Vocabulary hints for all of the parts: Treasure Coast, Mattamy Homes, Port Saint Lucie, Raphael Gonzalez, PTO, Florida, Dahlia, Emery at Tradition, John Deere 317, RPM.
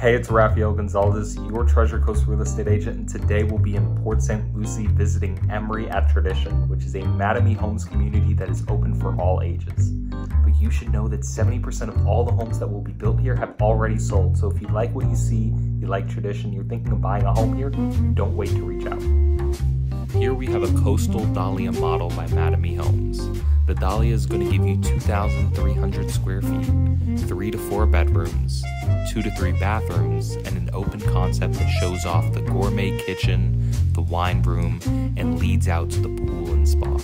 Hey, it's Raphael Gonzalez, your Treasure Coast real estate agent, and today we'll be in Port Saint Lucie visiting Emery at Tradition, which is a Mattamy Homes community that is open for all ages. But you should know that 70% of all the homes that will be built here have already sold, so if you like what you see, you like tradition, you're thinking of buying a home here, don't wait to reach out. Here we have a coastal Dahlia model by Mattamy Homes. The Dahlia is going to give you 2,300 square feet, 3 to 4 bedrooms, 2 to 3 bathrooms, and an open concept that shows off the gourmet kitchen, the wine room, and leads out to the pool and spa.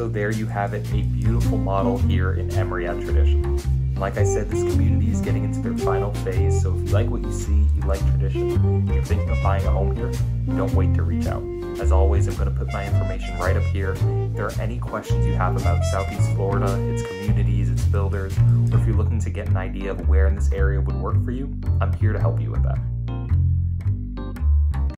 So there you have it, a beautiful model here in Emery at Tradition. Like I said, this community is getting into their final phase, so if you like what you see, you like Tradition, and you're thinking of buying a home here, don't wait to reach out. As always, I'm going to put my information right up here. If there are any questions you have about Southeast Florida, its communities, its builders, or if you're looking to get an idea of where in this area would work for you, I'm here to help you with that.